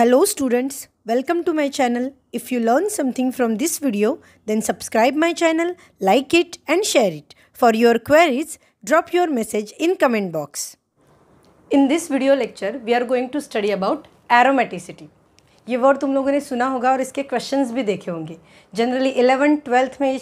Hello students, welcome to my channel. If you learn something from this video, then subscribe my channel, like it and share it. For your queries, drop your message in comment box. In this video lecture, we are going to study about aromaticity. ये word तुम लोगों ने सुना होगा और इसके questions भी देखे होंगे. जनरली 11th, 12th में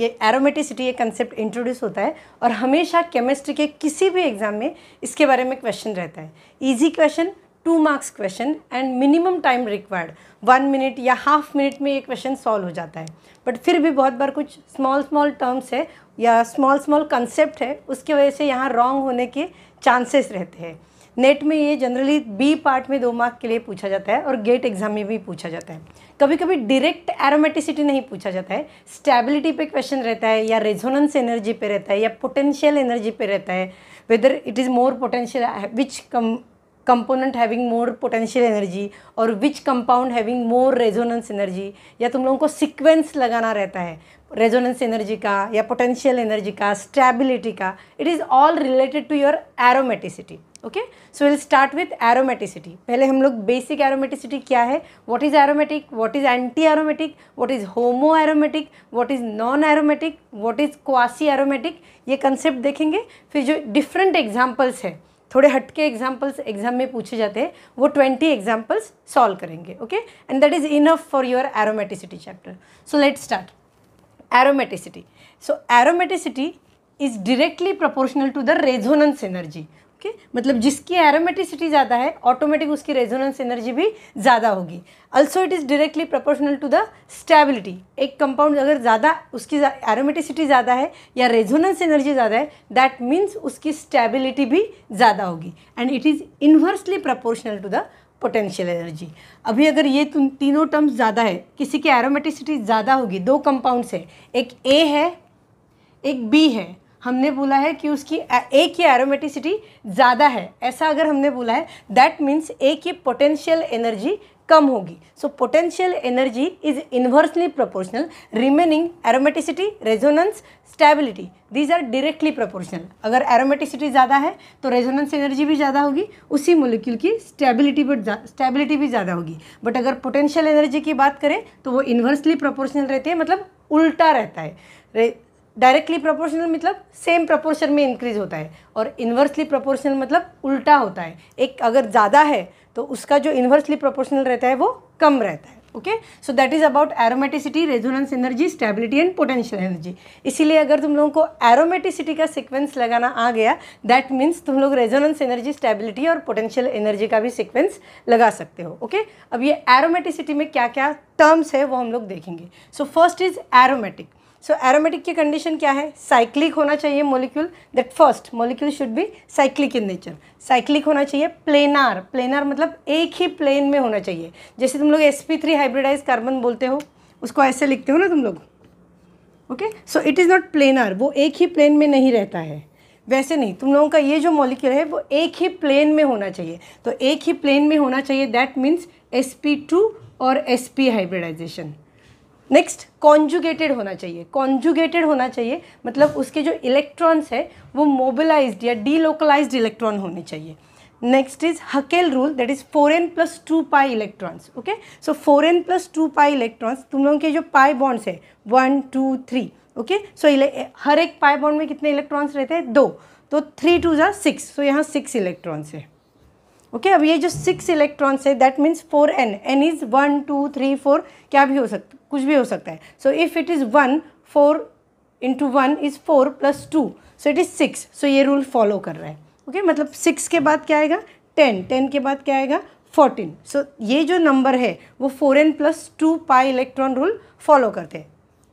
ये एरोमेटिसिटी ये कंसेप्ट इंट्रोड्यूस होता है और हमेशा केमिस्ट्री के किसी भी एग्जाम में इसके बारे में क्वेश्चन रहता है. Easy question, 2 marks question and minimum time required 1 minute या हाफ मिनट में ये क्वेश्चन सॉल्व हो जाता है. बट फिर भी बहुत बार कुछ स्मॉल टर्म्स है या स्मॉल कंसेप्ट है, उसकी वजह से यहाँ रॉन्ग होने के चांसेस रहते हैं. नेट में ये जनरली बी पार्ट में 2 मार्क के लिए पूछा जाता है और गेट एग्जाम में भी पूछा जाता है. कभी कभी डायरेक्ट एरोमेटिसिटी नहीं पूछा जाता है, स्टेबिलिटी पे क्वेश्चन रहता है या रेजोनेंस एनर्जी पे रहता है या पोटेंशियल एनर्जी पे रहता है. Whether it is more potential, which component having more potential energy और which compound having more resonance energy, या तुम लोगों को सीक्वेंस लगाना रहता है रेजोनेंस एनर्जी का या पोटेंशियल एनर्जी का, स्टेबिलिटी का. It is all related to your aromaticity. Okay, so will start with aromaticity. पहले हम लोग बेसिक एरोमेटिसिटी क्या है, what is aromatic, what is anti aromatic, what is homo aromatic, what is non aromatic, what is quasi aromatic, ये concept देखेंगे. फिर जो different examples है, थोड़े हटके एग्जाम्पल्स एग्जाम में पूछे जाते हैं, वो 20 एग्जाम्पल्स सॉल्व करेंगे. Okay, and that is enough for your aromaticity chapter. So let's start aromaticity. So aromaticity is directly proportional to the resonance energy. Okay, मतलब जिसकी एरोमेटिसिटी ज़्यादा है ऑटोमेटिक उसकी रेजोनेंस एनर्जी भी ज़्यादा होगी. Also it is directly proportional to the stability. एक compound अगर ज़्यादा उसकी एरोमेटिसिटी ज़्यादा है या रेजोनेंस एनर्जी ज़्यादा है, दैट मीन्स उसकी स्टेबिलिटी भी ज़्यादा होगी. And it is inversely proportional to the potential energy. अभी अगर ये तीनों टर्म्स ज़्यादा है, किसी की एरोमेटिसिटी ज़्यादा होगी, 2 कंपाउंड्स है, एक ए है एक बी है, हमने बोला है कि उसकी ए की एरोमेटिसिटी ज़्यादा है, ऐसा अगर हमने बोला है, दैट मीन्स ए की पोटेंशियल एनर्जी कम होगी. So potential energy is inversely proportional. Remaining aromaticity, resonance, stability, these are directly proportional. अगर एरोमेटिसिटी ज़्यादा है तो रेजोनेंस एनर्जी भी ज़्यादा होगी, उसी मोलिक्यूल की स्टेबिलिटी भी ज़्यादा होगी. बट अगर पोटेंशियल एनर्जी की बात करें तो वो इन्वर्सली प्रोपोर्शनल रहती है, मतलब उल्टा रहता है. डायरेक्टली प्रोपोर्शनल मतलब सेम प्रोपोर्शन में इंक्रीज होता है और इन्वर्सली प्रोपोर्शनल मतलब उल्टा होता है. एक अगर ज़्यादा है तो उसका जो इन्वर्सली प्रोपोर्शनल रहता है वो कम रहता है. Okay, so that is about aromaticity, resonance energy, stability and potential energy. इसीलिए अगर तुम लोगों को एरोमेटिसिटी का सीक्वेंस लगाना आ गया, दैट मीन्स तुम लोग रेजोनेंस एनर्जी, स्टेबिलिटी और पोटेंशियल एनर्जी का भी सीक्वेंस लगा सकते हो. ओके, अब ये एरोमेटिसिटी में क्या क्या टर्म्स है वो हम लोग देखेंगे. So first is aromatic. So aromatic की कंडीशन क्या है, साइक्लिक होना चाहिए molecule. That first molecule should be cyclic in nature. Cyclic होना चाहिए, प्लेनार, प्लेनार मतलब एक ही प्लेन में होना चाहिए. जैसे तुम लोग sp3 हाइब्रिडाइज कार्बन बोलते हो, उसको ऐसे लिखते हो ना तुम लोग. Okay, so it is not planar, वो एक ही प्लेन में नहीं रहता है. वैसे नहीं, तुम लोगों का ये जो मॉलिक्यूल है वो एक ही प्लेन में होना चाहिए. तो एक ही प्लेन में होना चाहिए, दैट मीन्स sp2 और sp हाइब्रिडाइजेशन. नेक्स्ट, कॉन्जुगेटेड होना चाहिए. कॉन्जुगेटेड होना चाहिए मतलब उसके जो इलेक्ट्रॉन्स है वो मोबिलाइज्ड या डीलोकलाइज्ड इलेक्ट्रॉन होने चाहिए. Next is Huckel rule, that is 4n + 2 pi electrons. Okay, so 4n + 2 pi electrons. तुम लोगों के जो पाई बॉन्ड्स है 1, 2, 3. ओके, सो हर एक पाई बॉन्ड में कितने इलेक्ट्रॉन्स रहते हैं, 2. तो 3 × 2 = 6. सो यहाँ 6 इलेक्ट्रॉन्स है. ओके, अब ये जो 6 इलेक्ट्रॉन्स है that means 4n. n is 1, 2, 3, 4 क्या भी हो सकता, कुछ भी हो सकता है. So if it is 1, 4 × 1 = 4 + 2. So it is 6. So ये रूल फॉलो कर रहा है. ओके, मतलब 6 के बाद क्या आएगा 10, 10 के बाद क्या आएगा 14. सो ये जो नंबर है वो 4n + 2 पाई इलेक्ट्रॉन रूल फॉलो करते हैं.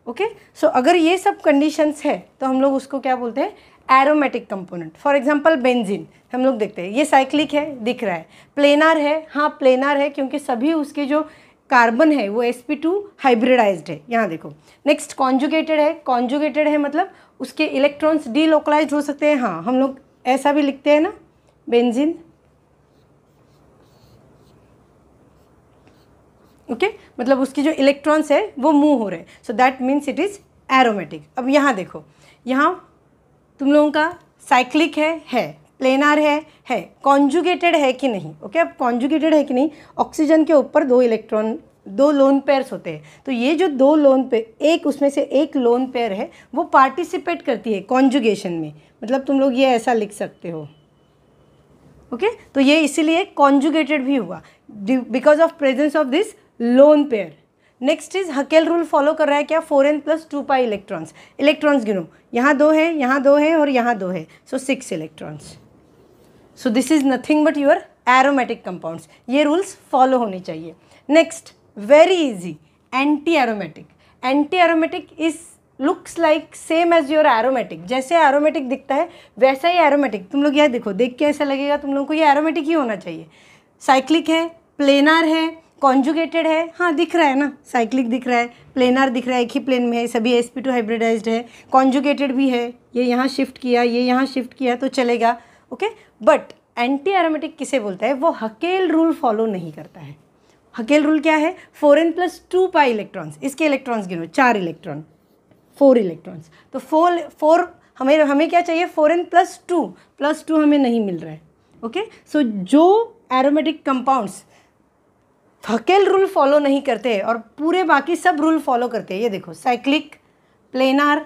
ओके, सो अगर ये सब कंडीशंस है तो हम लोग उसको क्या बोलते हैं, aromatic component. For example benzene हम लोग देखते हैं, ये साइक्लिक है दिख रहा है, प्लेनार है, हाँ प्लेनार है क्योंकि सभी उसके जो कार्बन है वो sp2 हाइब्रिडाइज्ड है. यहाँ देखो, नेक्स्ट कॉन्जुगेटेड है. कॉन्जुगेटेड है मतलब उसके इलेक्ट्रॉन्स डीलोकलाइज्ड हो सकते हैं. हाँ, हम लोग ऐसा भी लिखते हैं ना बेंजीन. ओके, मतलब उसके जो इलेक्ट्रॉन्स है वो मूव हो रहे हैं. So that means it is aromatic. अब यहाँ देखो, यहाँ तुम लोगों का साइक्लिक है प्लेनार है कॉन्जुगेटेड है कि नहीं। ओके, अब कॉन्जुगेटेड है कि नहीं, ऑक्सीजन के ऊपर दो लोन पेयर्स होते हैं, तो ये जो दो लोन पेयर, एक उसमें से एक लोन पेयर है वो पार्टिसिपेट करती है कॉन्जुगेशन में, मतलब तुम लोग ये ऐसा लिख सकते हो। ओके, तो ये इसीलिए कॉन्जुगेटेड भी हुआ because of presence of this lone pair. Next is Huckel rule follow कर रहा है क्या, 4n + 2π इलेक्ट्रॉन्स। इलेक्ट्रॉन्स गिनो, यहाँ दो है, यहाँ दो है और यहाँ दो है, so 6 electrons. So this is nothing but your aromatic compounds, ये रूल्स फॉलो होने चाहिए। Next, very easy, anti aromatic. Anti aromatic is looks like same as your aromatic, जैसे एरोमेटिक दिखता है वैसा ही एरोमेटिक। तुम लोग यह देखो, देख के ऐसा लगेगा तुम लोगों को ये एरोमेटिक ही होना चाहिए। साइक्लिक है, प्लेनार है, कॉन्जुगेटेड है, हाँ दिख रहा है ना, साइक्लिक दिख रहा है, प्लेनार दिख रहा है, एक ही प्लेन में है, सभी sp2 हाइब्रिडाइज्ड है, कॉन्जुगेटेड भी है, ये यहाँ शिफ्ट किया, ये यहाँ शिफ्ट किया तो चलेगा। ओके, बट एंटी एरोमेटिक किसे बोलता है, वो हकेल रूल फॉलो नहीं करता है। हकेल रूल क्या है, 4n + 2π इलेक्ट्रॉन्स। इसके इलेक्ट्रॉन्स गिनो, 4 इलेक्ट्रॉन, 4 इलेक्ट्रॉन्स, तो 4 हमें क्या चाहिए, 4n + 2, +2 हमें नहीं मिल रहा है। ओके, सो जो aromatic compounds Huckel rule follow नहीं करते और पूरे बाकी सब रूल फॉलो करते हैं, ये देखो साइक्लिक, प्लेनार,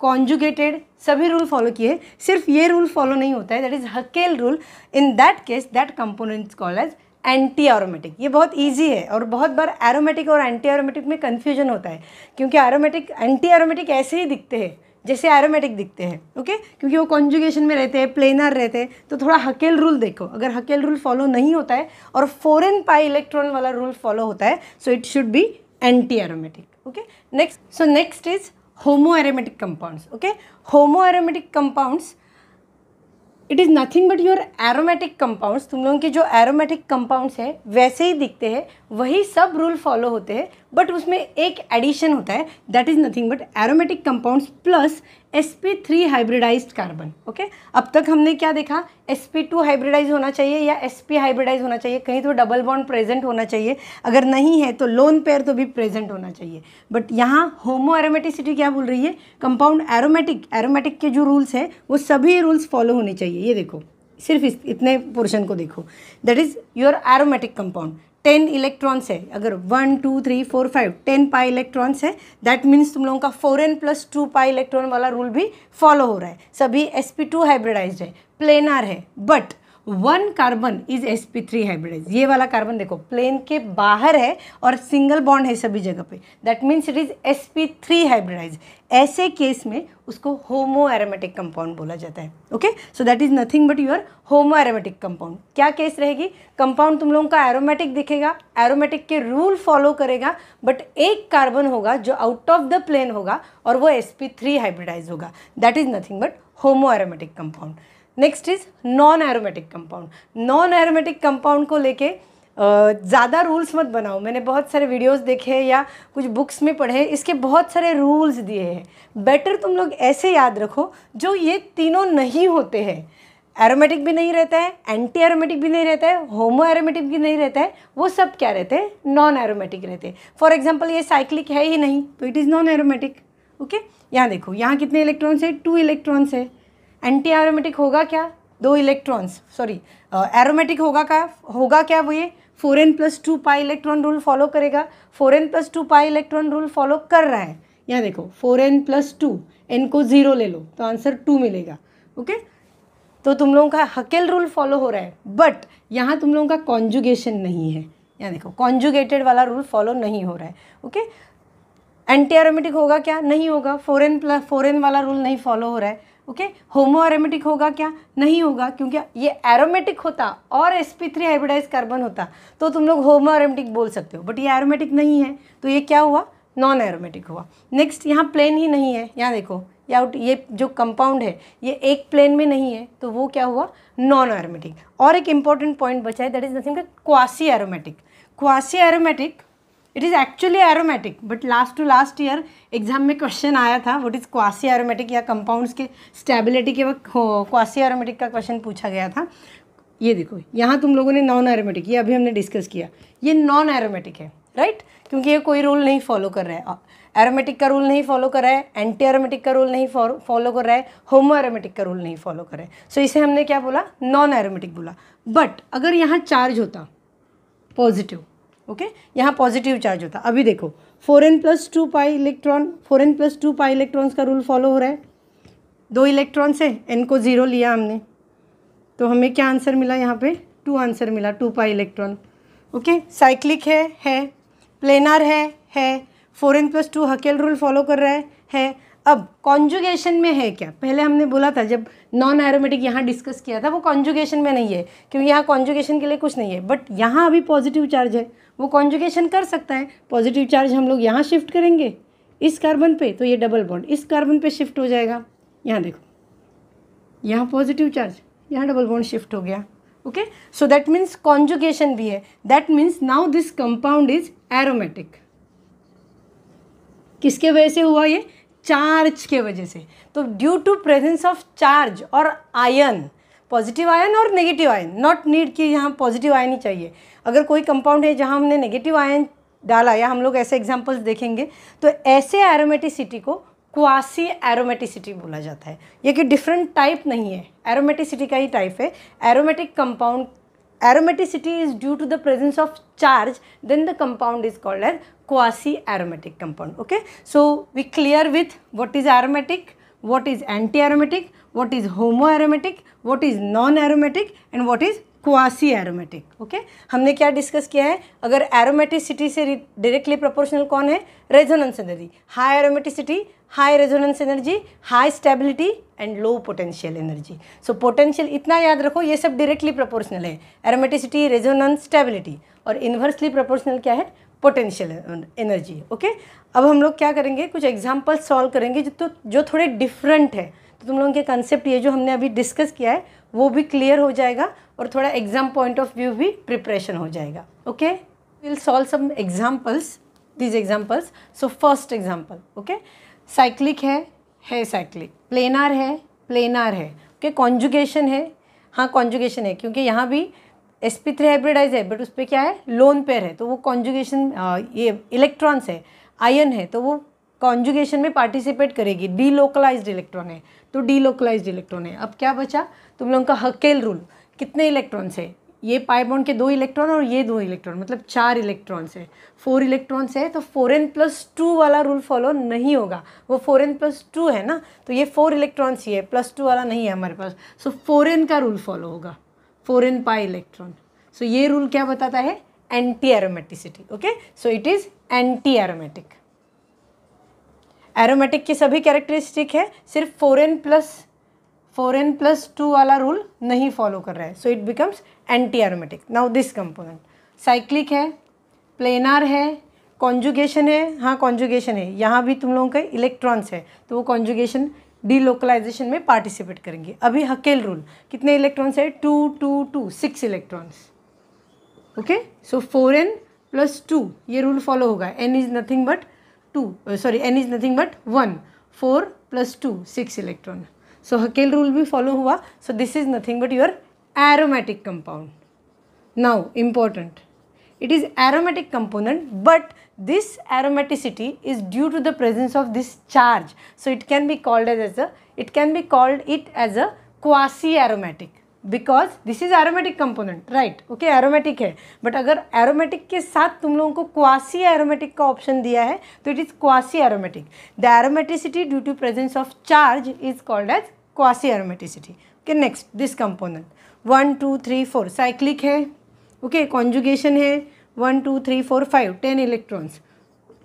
कॉन्जुगेटेड, सभी रूल फॉलो किए, सिर्फ ये रूल फॉलो नहीं होता है, that is Huckel rule. In that case that component is called as anti aromatic. ये बहुत इजी है और बहुत बार एरोमेटिक और एंटी एरोमेटिक में कन्फ्यूजन होता है, क्योंकि एरोमेटिक एंटी एरोमेटिक ऐसे ही दिखते हैं जैसे एरोमेटिक दिखते हैं। ओके, क्योंकि वो कॉन्जुगेशन में रहते हैं, प्लेनर रहते हैं, तो थोड़ा हकेल रूल देखो, अगर हकेल रूल फॉलो नहीं होता है और 4n π इलेक्ट्रॉन वाला रूल फॉलो होता है, so it should be anti aromatic. Okay, next, so next is homo aromatic compounds. Okay, homo aromatic compounds it is nothing but your aromatic compounds. तुम लोगों के जो एरोमेटिक कंपाउंड्स हैं वैसे ही दिखते हैं, वही सब रूल फॉलो होते हैं, बट उसमें एक एडिशन होता है, that is nothing but aromatic compounds plus sp3 hybridised carbon. Okay, अब तक हमने क्या देखा, sp2 हाइब्रिडाइज होना चाहिए या sp हाइब्रिडाइज होना चाहिए, कहीं तो डबल बॉन्ड प्रेजेंट होना चाहिए, अगर नहीं है तो लोन पेयर तो भी प्रेजेंट होना चाहिए, बट यहाँ होमो एरोमेटिसिटी क्या बोल रही है, कंपाउंड एरोमेटिक के जो रूल्स हैं वो सभी रूल्स फॉलो होने चाहिए। ये देखो, सिर्फ इतने पोर्शन को देखो, that is your aromatic compound. 10 electrons है, अगर 1 2 3 4 5 10π इलेक्ट्रॉन्स है, दैट मीन्स तुम लोगों का 4n + 2π इलेक्ट्रॉन वाला रूल भी फॉलो हो रहा है, सभी sp2 हाइब्रिडाइज्ड है, प्लेनार है, but 1 carbon is sp3 hybridise. ये वाला कार्बन देखो प्लेन के बाहर है और सिंगल बॉन्ड है सभी जगह पे, that means it is sp3 hybridise. ऐसे केस में उसको होमो एरोमेटिक कंपाउंड बोला जाता है। Okay, so that is nothing but your homo aromatic compound. क्या केस रहेगी, कंपाउंड तुम लोगों का एरोमेटिक दिखेगा, एरोमेटिक के रूल फॉलो करेगा, बट एक कार्बन होगा जो आउट ऑफ द प्लेन होगा और वो sp3 हाइब्रिडाइज होगा, that is nothing but homo aromatic compound. Next is non aromatic compound. Non aromatic compound को लेके ज़्यादा रूल्स मत बनाओ, मैंने बहुत सारे वीडियोस देखे या कुछ बुक्स में पढ़े, इसके बहुत सारे रूल्स दिए हैं, बेटर तुम लोग ऐसे याद रखो जो ये तीनों नहीं होते हैं, एरोमेटिक भी नहीं रहता है, एंटी एरोमेटिक भी नहीं रहता है, होमो एरोमेटिक भी नहीं रहता है, वो सब क्या रहते हैं, नॉन एरोमेटिक रहते हैं। फॉर एग्जाम्पल ये साइक्लिक है ही नहीं तो it is non aromatic. Okay, यहाँ देखो, यहाँ कितने इलेक्ट्रॉन्स है, 2 इलेक्ट्रॉन्स है। एंटी एरोमेटिक होगा क्या, 2 इलेक्ट्रॉन्स, सॉरी एरोमेटिक होगा क्या वो ये 4n + 2π इलेक्ट्रॉन रूल फॉलो करेगा, 4n + 2π इलेक्ट्रॉन रूल फॉलो कर रहा है। यहाँ देखो 4n + 2, n को 0 ले लो तो आंसर 2 मिलेगा। ओके, तो तुम लोगों का हकेल रूल फॉलो हो रहा है, बट यहाँ तुम लोगों का कॉन्जुगेशन नहीं है, यहाँ देखो कॉन्जुगेटेड वाला रूल फॉलो नहीं हो रहा है। ओके, एंटी एरोमेटिक होगा क्या, नहीं होगा, 4n वाला रूल नहीं फॉलो हो रहा है। ओके, होमो एरोमेटिक होगा क्या, नहीं होगा, क्योंकि ये एरोमेटिक होता और sp3 हाइब्रिडाइज कार्बन होता तो तुम लोग होमो एरोमेटिक बोल सकते हो, बट ये एरोमेटिक नहीं है तो ये क्या हुआ, नॉन एरोमेटिक हुआ। नेक्स्ट, यहाँ प्लेन ही नहीं है, यहाँ देखो ये जो कंपाउंड है ये एक प्लेन में नहीं है तो वो क्या हुआ, नॉन एरोमेटिक। और एक इम्पॉर्टेंट पॉइंट बचा है, that is nothing but quasi aromatic. Quasi aromatic it is actually aromatic, but last year exam में क्वेश्चन आया था व्हाट इज़ क्वासी एरोमेटिक, या कंपाउंड्स के स्टेबिलिटी के वक्त क्वासी एरोमेटिक का क्वेश्चन पूछा गया था। ये देखो, यहाँ तुम लोगों ने नॉन एरोमेटिक, ये अभी हमने डिस्कस किया, ये नॉन एरोमेटिक है, राइट, क्योंकि ये कोई रूल नहीं फॉलो कर रहा है. एरोमेटिक का रूल नहीं फॉलो कर रहा है, एंटी एरोमेटिक का रूल नहीं फॉलो कर रहा है, होमो एरोमेटिक का रूल नहीं फॉलो कर रहा है. सो इसे हमने क्या बोला, नॉन एरोमेटिक बोला. बट अगर यहाँ चार्ज होता पॉजिटिव, ओके, यहाँ पॉजिटिव चार्ज होता. अभी देखो 4n+2π इलेक्ट्रॉन, 4n+2π इलेक्ट्रॉन्स का रूल फॉलो हो रहा है. दो इलेक्ट्रॉन्स है, n को जीरो लिया हमने, तो हमें क्या आंसर मिला यहाँ पे, 2 आंसर मिला, 2π इलेक्ट्रॉन. ओके, साइक्लिक है, प्लेनर है, 4n+2 हकेल रूल फॉलो कर रहा है. अब कॉन्जुगेशन में है क्या, पहले हमने बोला था जब नॉन एरोमेटिक यहाँ डिस्कस किया था, वो कॉन्जुगेशन में नहीं है क्योंकि यहाँ कॉन्जुगेशन के लिए कुछ नहीं है. बट यहाँ अभी पॉजिटिव चार्ज है, वो कॉन्जुगेशन कर सकता है. पॉजिटिव चार्ज हम लोग यहाँ शिफ्ट करेंगे इस कार्बन पे, तो ये डबल बॉन्ड इस कार्बन पे शिफ्ट हो जाएगा. यहाँ देखो, यहाँ पॉजिटिव चार्ज, यहाँ डबल बॉन्ड शिफ्ट हो गया. Okay, so that means conjugation भी है. That means now this compound is aromatic. किसके वजह से हुआ ये, चार्ज के वजह से. तो due to presence of charge और आयन, पॉजिटिव आयन और नेगेटिव आयन, नॉट नीड कि यहाँ पॉजिटिव आयन ही चाहिए. अगर कोई कंपाउंड है जहाँ हमने नेगेटिव आयन डाला, या हम लोग ऐसे एग्जांपल्स देखेंगे, तो ऐसे एरोमेटिसिटी को क्वासी एरोमेटिसिटी बोला जाता है. ये कि डिफरेंट टाइप नहीं है, एरोमेटिसिटी का ही टाइप है. Aromatic compound, aromaticity is due to the presence of charge, then the compound is called as quasi aromatic compound. Okay, so we clear with what is aromatic, what is anti aromatic, what is homo aromatic, what is non aromatic and what is quasi aromatic. Okay, हमने क्या discuss किया है, अगर aromaticity से directly proportional कौन है, resonance energy. High aromaticity, high resonance energy, high stability and low potential energy. So potential इतना याद रखो, ये सब डायरेक्टली प्रोपोर्शनल है, एरोमेटिसिटी, रेजोनेंस, स्टेबिलिटी, और इन्वर्सली प्रोपोर्शनल क्या है, पोटेंशियल एनर्जी. ओके, अब हम लोग क्या करेंगे, कुछ एग्जाम्पल्स सॉल्व करेंगे जो थोड़े डिफरेंट है, तो तुम लोगों के कंसेप्ट ये जो हमने अभी डिस्कस किया है वो भी क्लियर हो जाएगा, और थोड़ा एग्जाम पॉइंट ऑफ व्यू भी प्रिपरेशन हो जाएगा. Okay, will solve some examples, these examples. So first example, okay, cyclic है साइक्लिक, प्लेनर है, प्लेनर है. ओके, कॉन्जुगेशन है, हाँ कॉन्जुगेशन है, क्योंकि यहाँ भी sp3 हाइब्रिडाइज है, बट उस पर क्या है, लोन पेयर है, तो वो कॉन्जुगेशन, ये इलेक्ट्रॉन्स है, आयन है, तो वो कॉन्जुगेशन में पार्टिसिपेट करेगी. डीलोकलाइज्ड इलेक्ट्रॉन है, तो डीलोकलाइज्ड इलेक्ट्रॉन है. अब क्या बचा तुम लोगों का, हकेल रूल. कितने इलेक्ट्रॉन्स है, ये पाई बॉन्ड के 2 इलेक्ट्रॉन और ये 2 इलेक्ट्रॉन, मतलब 4 इलेक्ट्रॉन्स है, 4 इलेक्ट्रॉन्स है, तो 4n+2 वाला रूल फॉलो नहीं होगा. वो 4n+2 है ना, तो ये 4 इलेक्ट्रॉन्स ही है, +2 वाला नहीं है हमारे पास. सो 4n का रूल फॉलो होगा, 4n पाई इलेक्ट्रॉन. सो ये रूल क्या बताता है, anti aromaticity. Okay, so it is anti aromatic. Aromatic की सभी कैरेक्टरिस्टिक है, सिर्फ 4n+2 वाला रूल नहीं फॉलो कर रहा है. So it becomes anti aromatic. Now this component, cyclic है, प्लेनर है, कॉन्जुगेशन है, हाँ कॉन्जुगेशन है, यहाँ भी तुम लोगों के इलेक्ट्रॉन्स है, तो वो कॉन्जुगेशन डीलोकलाइजेशन में पार्टिसिपेट करेंगे. अभी हकेल रूल, कितने इलेक्ट्रॉन्स है, 2, 2, 2, 6 इलेक्ट्रॉन्स. ओके, सो 4n+2 ये रूल फॉलो होगा. n is nothing but 1, 4 + 2, 6 electron. So Hückel rule भी फॉलो हुआ. So this is nothing but your aromatic compound. Now important, it is aromatic component, but this aromaticity is due to the presence of this charge, so it can be called as a, quasi aromatic, because this is aromatic component, right. okay, aromatic है, but अगर aromatic के साथ तुम लोगों को quasi aromatic का option दिया है, तो it is quasi aromatic. The aromaticity due to presence of charge is called as quasi aromaticity. okay, next this component 1, 2, 3, 4 cyclic है. ओके, कॉन्जुगेशन है 1, 2, 3, 4, 5, 10 इलेक्ट्रॉन्स.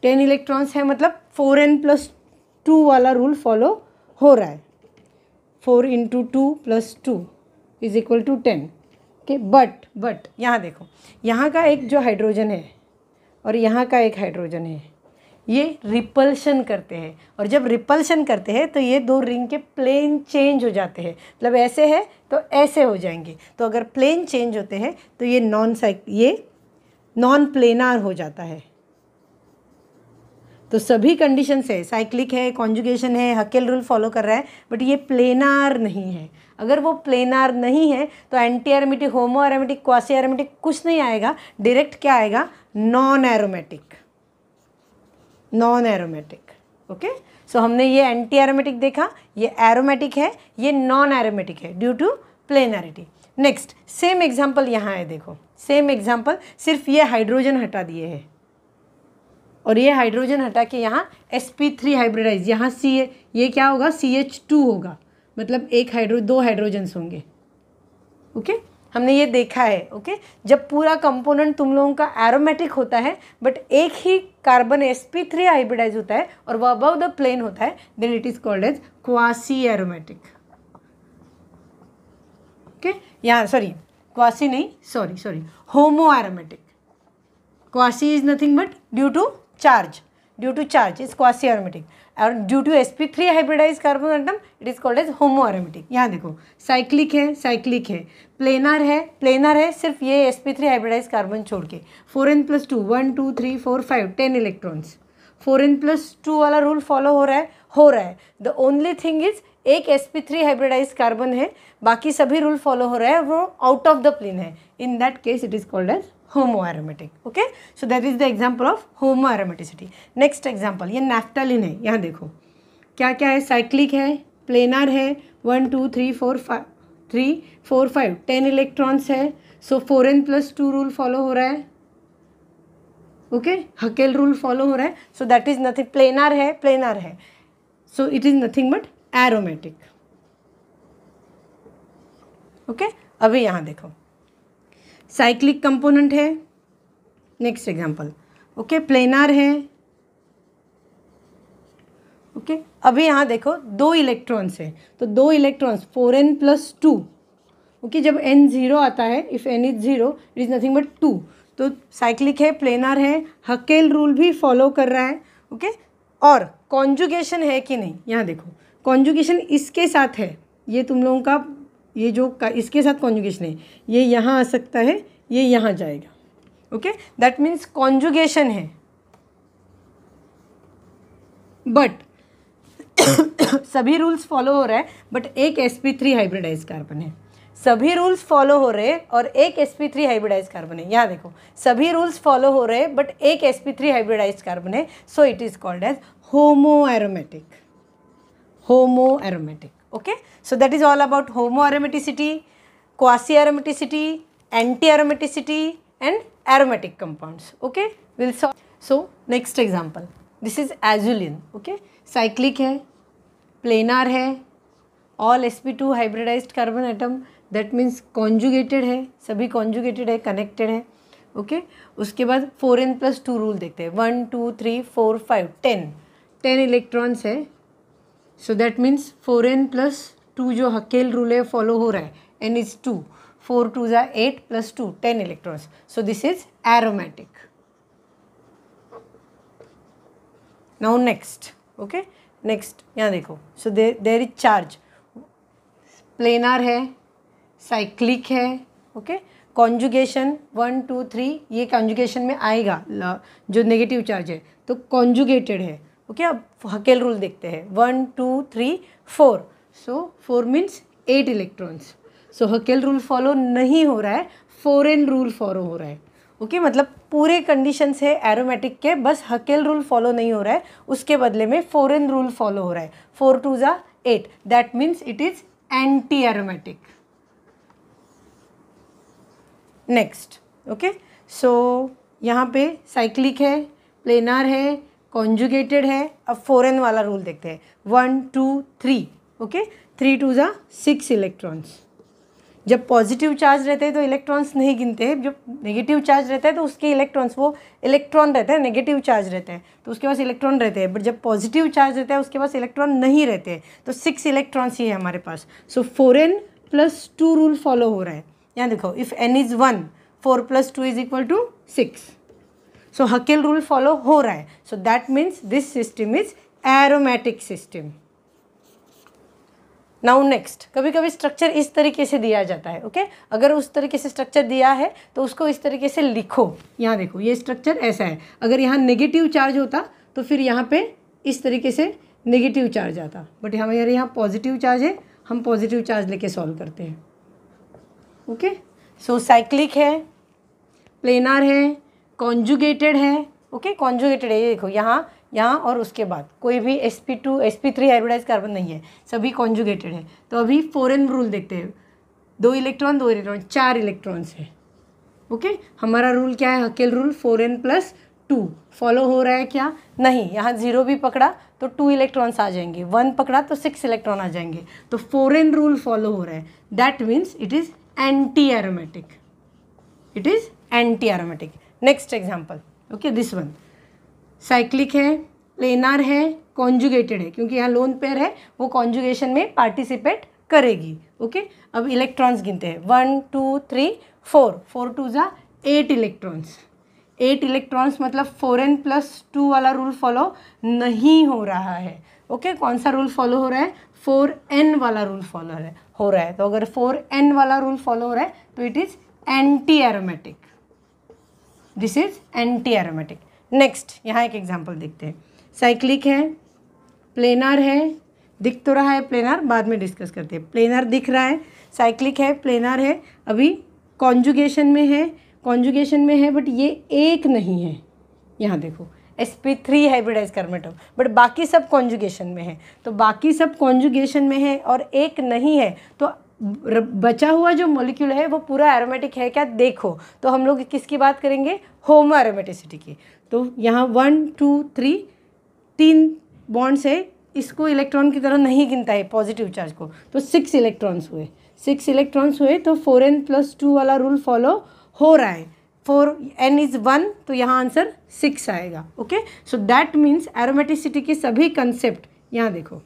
10 इलेक्ट्रॉन्स है, मतलब 4n+2 वाला रूल फॉलो हो रहा है. 4 × 2 + 2 = 10. ओके, बट यहाँ देखो, यहाँ का एक जो हाइड्रोजन है और यहाँ का एक हाइड्रोजन है, ये रिपल्शन करते हैं, और जब रिपल्शन करते हैं तो ये दो रिंग के प्लेन चेंज हो जाते हैं, मतलब ऐसे है तो ऐसे हो जाएंगे. तो अगर प्लेन चेंज होते हैं तो ये नॉन प्लेनार हो जाता है. तो सभी कंडीशन है, साइक्लिक है, कॉन्जुगेशन है, हकेल रूल फॉलो कर रहा है, बट ये प्लेनार नहीं है. अगर वो प्लेनार नहीं है तो एंटी एरोमेटिक, होमो एरोमेटिक, क्वासी एरोमेटिक कुछ नहीं आएगा, डायरेक्ट क्या आएगा, नॉन एरोमेटिक. ओके, सो हमने ये एंटी एरोमेटिक देखा, ये एरोमेटिक है, ये नॉन एरोमेटिक है due to planarity. Next same example यहाँ है, देखो सेम एग्जाम्पल, सिर्फ ये हाइड्रोजन हटा दिए है और ये हाइड्रोजन हटा के यहाँ sp3 हाइब्रिडाइज, यहाँ सी ये क्या होगा CH2 होगा, मतलब दो हाइड्रोजन्स होंगे. ओके हमने ये देखा है. ओके जब पूरा कंपोनेंट तुम लोगों का एरोमेटिक होता है बट एक ही कार्बन sp3 हाइब्रिडाइज होता है और वह अबव द प्लेन होता है, then it is called as quasi aromatic. Okay यहाँ सॉरी क्वासी नहीं sorry sorry homo aromatic. Quasi is nothing but due to charge is quasi aromatic और due to sp3 hybridise carbon atom it is called as homo aromatic. यहाँ देखो cyclic है, planar है, सिर्फ ये sp3 hybridise carbon छोड़ के. 4n+2 1 2 3 4 5 10 electrons. 4n+2 वाला रूल फॉलो हो रहा है. द ओनली थिंग इज एक sp3 हाइब्रिडाइज कार्बन है, बाकी सभी रूल फॉलो हो रहा है, वो आउट ऑफ द प्लेन है. In that case it is called as homoaromatic. Okay so that is the example of homoaromaticity. Next example ये नैफ्टालिन है. यहाँ देखो क्या है, साइक्लिक है, प्लेनर है, 1 2 3 4 5 10 इलेक्ट्रॉन्स है. सो 4n+2 रूल फॉलो हो रहा है. ओके हकेल रूल फॉलो हो रहा है. So that is nothing, planar है, so it is nothing but aromatic. Okay अभी यहाँ देखो साइक्लिक कंपोनेंट है. नेक्स्ट एग्जांपल ओके प्लेनर है. ओके अभी यहाँ देखो दो इलेक्ट्रॉन्स है, तो दो इलेक्ट्रॉन्स 4n+2. ओके जब n 0 आता है, if n is 0 it is nothing but 2. तो साइक्लिक है, प्लेनर है, हकेल रूल भी फॉलो कर रहा है. ओके और कॉन्जुगेशन है कि नहीं, यहाँ देखो कॉन्जुगेशन इसके साथ है. ये तुम लोगों का ये जो इसके साथ कॉन्जुगेशन है, ये यहाँ आ सकता है, ये यहाँ जाएगा. ओके दैट मीन्स कॉन्जुगेशन है. बट सभी रूल्स फॉलो हो रहा है, बट एक sp3 हाइब्रिडाइज कार्बन है. सभी रूल्स फॉलो हो रहे और एक sp3 हाइब्रिडाइज कार्बन है. यहाँ देखो सभी रूल्स फॉलो हो रहे बट एक sp3 हाइब्रिडाइज कार्बन है. So it is called as homo aromatic. Okay, so that is all about homoaromaticity, quasiaromaticity, antiaromaticity, and aromatic compounds. Okay, we'll solve. So next example, this is azulene. Okay, cyclic है, planar है, all sp2 hybridized carbon atom. That means conjugated है, सभी conjugated है, connected है. Okay, उसके बाद 4n+2 rule देखते हैं. 1 2 3 4 5 10 इलेक्ट्रॉन्स है. सो दैट मीन्स 4n+2 जो हकेल रूल है फॉलो हो रहा है. n is 2, 4 2 8 + 2 10 electrons. So this is aromatic. Now next okay next यहाँ देखो so there is charge. Planar है, साइक्लिक है. ओके कॉन्जुगेशन 1 2 3 ये कॉन्जुगेशन में आएगा जो नेगेटिव चार्ज है, तो कॉन्जुगेटेड है. ओके अब हकेल रूल देखते हैं. 1 2 3 4 so 4 means 8 electrons. So Hückel rule follow नहीं हो रहा है, 4n रूल फॉलो हो रहा है. ओके मतलब पूरे कंडीशंस है एरोमेटिक के, बस हकेल रूल फॉलो नहीं हो रहा है, उसके बदले में 4n रूल फॉलो हो रहा है. 4 2 8 that means it is anti aromatic. Next okay so यहाँ पे साइक्लिक है, प्लेनर है, कॉन्जुगेटेड है. अब 4n वाला रूल देखते हैं. 1 2 3 ओके 3 2 6 इलेक्ट्रॉन्स. जब पॉजिटिव चार्ज रहते हैं तो इलेक्ट्रॉन्स नहीं गिनते हैं, जब नेगेटिव चार्ज रहता है तो उसके इलेक्ट्रॉन्स, वो इलेक्ट्रॉन रहता है, नेगेटिव चार्ज रहता है तो उसके पास इलेक्ट्रॉन रहते हैं, बट जब पॉजिटिव चार्ज रहता है उसके पास इलेक्ट्रॉन नहीं रहते हैं, तो 6 इलेक्ट्रॉन्स ही है हमारे पास. सो 4n+2 रूल फॉलो हो रहा है. यहाँ देखो if n is 1 4 + 2 is equal to 6. So Hückel rule follow हो रहा है. So that means this system is aromatic system. Now next कभी कभी स्ट्रक्चर इस तरीके से दिया जाता है. ओके अगर उस तरीके से स्ट्रक्चर दिया है तो उसको इस तरीके से लिखो. यहाँ देखो ये स्ट्रक्चर ऐसा है, अगर यहाँ नेगेटिव चार्ज होता तो फिर यहाँ पे इस तरीके से नेगेटिव चार्ज आता, बट हमारे यहाँ पॉजिटिव चार्ज है, हम पॉजिटिव चार्ज लेके सॉल्व करते हैं. ओके सो साइक्लिक है, प्लेनर है, कॉन्जुगेटेड है, ओके कॉन्जुगेटेड है, ये देखो यहाँ यहाँ और उसके बाद कोई भी sp2 sp3 हाइब्रिडाइज कार्बन नहीं है, सभी कॉन्जुगेटेड है। तो अभी फोरेन रूल देखते हैं, दो इलेक्ट्रॉन चार इलेक्ट्रॉन्स है, ओके हमारा रूल क्या है, हकेल रूल, 4n+2 फॉलो हो रहा है क्या, नहीं, यहाँ जीरो भी पकड़ा तो 2 इलेक्ट्रॉन्स आ जाएंगे, 1 पकड़ा तो 6 इलेक्ट्रॉन आ जाएंगे, तो 4n रूल फॉलो हो रहा है, that means it is anti aromatic, it is anti aromatic. Next example, okay this one cyclic है, प्लेनार है, कॉन्जुगेटेड है, क्योंकि यहाँ लोन पेयर है वो कॉन्जुगेशन में पार्टिसिपेट करेगी, ओके अब इलेक्ट्रॉन्स गिनते हैं, 1 2 3 4, 4 2 जा 8 इलेक्ट्रॉन्स, 8 इलेक्ट्रॉन्स मतलब 4n+2 वाला रूल फॉलो नहीं हो रहा है, ओके कौन सा रूल फॉलो हो रहा है, 4n वाला रूल फॉलो हो रहा है। तो अगर 4n वाला रूल फॉलो हो रहा है तो it is anti aromatic, this is anti aromatic. Next यहाँ एक एग्जाम्पल देखते हैं, साइक्लिक है, प्लेनार है, दिख तो रहा है प्लेनार, बाद में डिस्कस करते हैं, प्लेनार दिख रहा है, साइक्लिक है, प्लेनार है, अभी कॉन्जुगेशन में है, कॉन्जुगेशन में है बट ये एक नहीं है, यहाँ देखो sp3 हाइब्रिडाइज कार्बन बट बाकी सब कॉन्जुगेशन में है, तो बाकी सब कॉन्जुगेशन में है और एक नहीं है, तो बचा हुआ जो मॉलिक्यूल है वो पूरा एरोमेटिक है क्या देखो। तो हम लोग किसकी बात करेंगे, होमो एरोमेटिसिटी की। तो यहाँ 1 2 3 3 बॉन्ड्स है, इसको इलेक्ट्रॉन की तरह नहीं गिनता है पॉजिटिव चार्ज को, तो 6 इलेक्ट्रॉन्स हुए, 6 इलेक्ट्रॉन्स हुए तो 4n+2 वाला रूल फॉलो हो रहा है, 4n इज़ 1 तो यहाँ आंसर 6 आएगा, okay so that means aromaticity के सभी कंसेप्ट, यहाँ देखो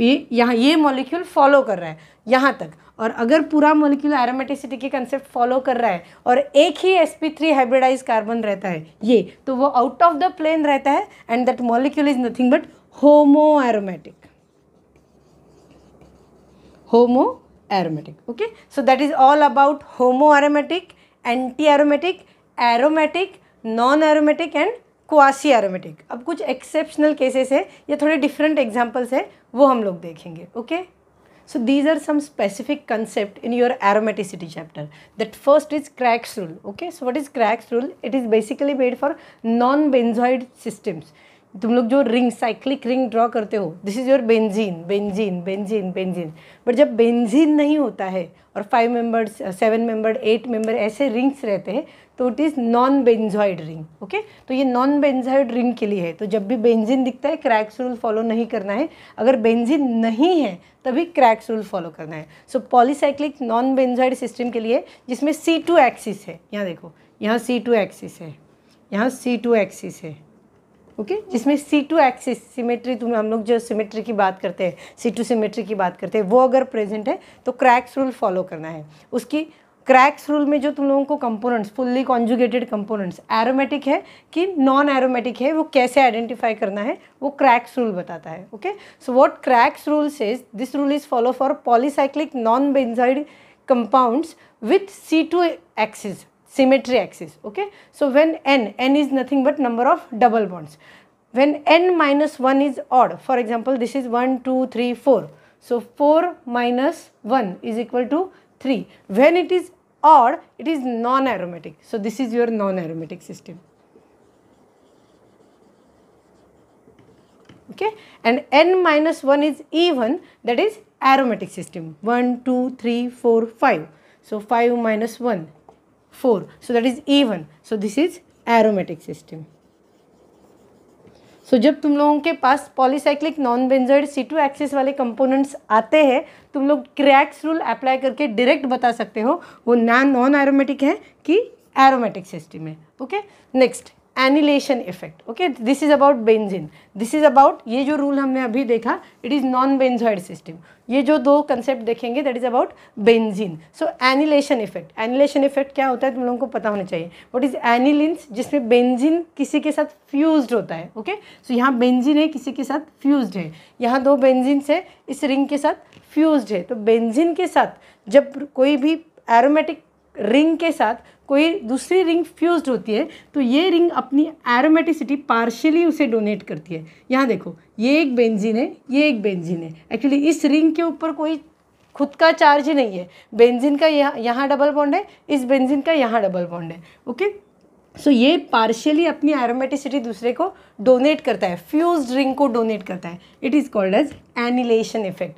ये यहाँ ये मॉलिक्यूल फॉलो कर रहा है यहाँ तक, और अगर पूरा मॉलिक्यूल एरोमेटिसिटी के कंसेप्ट फॉलो कर रहा है और एक ही sp3 हाइब्रिडाइज कार्बन रहता है ये, तो वो आउट ऑफ द प्लेन रहता है and that molecule is nothing but homo aromatic, homo aromatic, okay so that is all about homoaromatic, antiaromatic, aromatic, non-aromatic and quasi-aromatic। अब कुछ exceptional cases है, ये थोड़े different examples है वो हम लोग देखेंगे, okay so these are some specific concept in your aromaticity chapter। that first is Craig's rule, okay so what is Craig's rule, it is basically made for non-benzoid systems। तुम लोग जो ring cyclic ring draw करते हो, this is your benzene benzene benzene benzene, but जब benzene नहीं होता है और 5 मेंबर्ड 7 मेंबर्ड 8 मेंबर ऐसे रिंग्स रहते हैं तो it is non benzoid ring, okay तो ये नॉन बेंजॉइड रिंग के लिए है। तो जब भी बेंजीन दिखता है क्रैक्स रूल फॉलो नहीं करना है, अगर बेंजीन नहीं है तभी क्रैक्स रूल फॉलो करना है। So polycyclic non benzoid system के लिए जिसमें C2 एक्सिस है, यहाँ देखो यहाँ C2 एक्सिस है, यहाँ C2 एक्सिस है, ओके जिसमें C2 एक्सिस सिमेट्री, तुम्हें हम लोग जो सिमेट्री की बात करते हैं C2 सिमेट्री की बात करते हैं, वो अगर प्रेजेंट है तो क्रैक्स रूल फॉलो करना है उसकी। क्रैक्स रूल में जो तुम लोगों को components, fully conjugated components aromatic है कि नॉन एरोमेटिक है वो कैसे आइडेंटिफाई करना है वो क्रैक्स रूल बताता है, okay so what Craig's rule says, this rule is follow for polycyclic non benzoid compounds with C2 axis symmetry axis, okay so when n is nothing but number of double bonds, when n-1 is odd, for example this is 1 2 3 4, so 4 - 1 = 3, when it is odd it is non-aromatic, so this is your non-aromatic system, okay and n-1 is even, that is aromatic system, 1 2 3 4 5, so 5 - 1 4, so that is even, so this is aromatic system। so जब तुम लोगों के पास polycyclic non benzoid C2 axis वाले components आते हैं, तुम लोग क्रैक्स रूल अप्लाई करके डायरेक्ट बता सकते हो वो नॉन एरोमेटिक है कि एरोमेटिक सिस्टम है, okay next annulation effect, okay this is about benzene, this is about, ये जो रूल हमने अभी देखा it is non benzoid system, ये जो दो कंसेप्ट देखेंगे that is about benzene. So annulation effect, annulation effect क्या होता है तुम लोगों को पता होना चाहिए, व्हाट इज एनिलिन्स, जिसमें बेंजीन किसी के साथ फ्यूज्ड होता है, ओके सो यहाँ बेंजीन है किसी के साथ फ्यूज्ड है, यहाँ दो बेंजीन्स है इस रिंग के साथ फ्यूज्ड है, तो बेंजीन के साथ जब कोई भी एरोमेटिक रिंग के साथ कोई दूसरी रिंग फ्यूज्ड होती है तो ये रिंग अपनी एरोमेटिसिटी पार्शियली उसे डोनेट करती है। यहाँ देखो ये एक बेंजीन है, ये एक बेंजीन है, एक्चुअली इस रिंग के ऊपर कोई खुद का चार्ज ही नहीं है, बेंजीन का यहाँ डबल बॉन्ड है, इस बेंजीन का यहाँ डबल बॉन्ड है, ओके सो ये पार्शियली अपनी एरोमेटिसिटी दूसरे को डोनेट करता है, फ्यूज्ड रिंग को डोनेट करता है. It is called as annulation effect.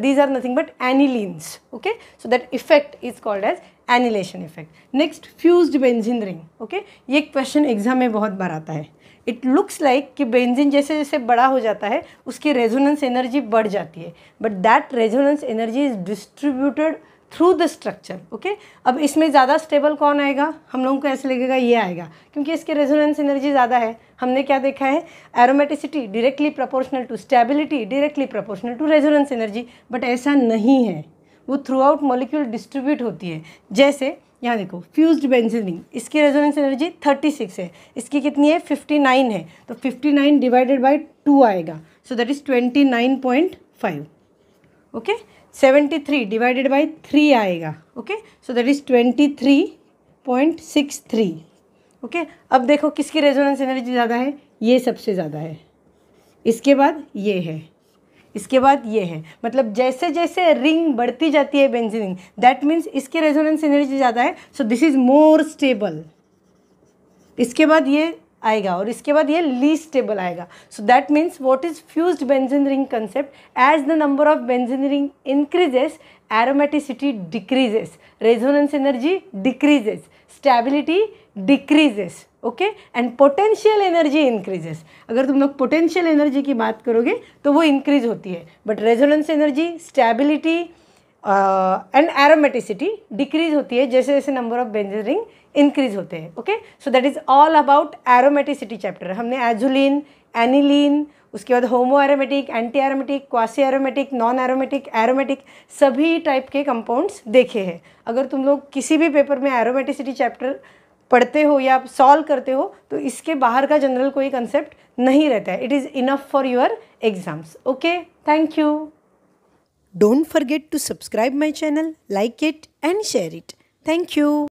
These are nothing but annulenes. Okay, so that effect is called as annulation effect. Next, fused benzene ring. Okay, ये question exam में बहुत बार आता है. इट लुक्स लाइक कि benzene जैसे जैसे बड़ा हो जाता है उसकी रेजोनेंस एनर्जी बढ़ जाती है, but that resonance energy is distributed through the structure. Okay, अब इसमें ज़्यादा स्टेबल कौन आएगा? हम लोगों को ऐसे लगेगा ये आएगा क्योंकि इसके रेजोनेंस एनर्जी ज़्यादा है. हमने क्या देखा है? Aromaticity directly proportional to stability, directly proportional to resonance energy, but ऐसा नहीं है. वो थ्रू आउट मॉलिक्यूल डिस्ट्रीब्यूट होती है. जैसे यहाँ देखो, फ्यूज्ड बेंजीन रिंग, इसकी रेजोनेंस एनर्जी 36 है, इसकी कितनी है? 59 है, तो 59 डिवाइडेड बाई 2 आएगा, so that is 29.5. Okay, 73 divided by 3 आएगा, okay, so that is 23.63. Okay, अब देखो किसकी रेजोनेंस एनर्जी ज़्यादा है? ये सबसे ज़्यादा है, इसके बाद ये है, इसके बाद ये है. मतलब जैसे जैसे रिंग बढ़ती जाती है बेंजीन रिंग, दैट मीन्स इसकी रेजोनेंस एनर्जी ज़्यादा है, so this is more stable. इसके बाद ये आएगा और इसके बाद ये लीस्ट स्टेबल आएगा. So that means what is fused benzene ring concept? As the number of benzene ring increases, aromaticity decreases, resonance energy decreases, stability decreases, okay, and potential energy increases. अगर तुम लोग पोटेंशियल एनर्जी की बात करोगे तो वो increase होती है, but resonance energy, stability and aromaticity decrease होती है जैसे जैसे number of benzene ring increase होते हैं. Okay, so that is all about aromaticity chapter. हमने एजुलिन, एनिलीन, उसके बाद होमो aromatic, anti aromatic, quasi aromatic, non aromatic, aromatic, सभी टाइप के कंपाउंड्स देखे हैं. अगर तुम लोग किसी भी पेपर में एरोमेटिसिटी चैप्टर पढ़ते हो या आप सॉल्व करते हो तो इसके बाहर का जनरल कोई कंसेप्ट नहीं रहता है. It is enough for your exams. Okay, thank you. Don't forget to subscribe my channel, like it and share it. Thank you.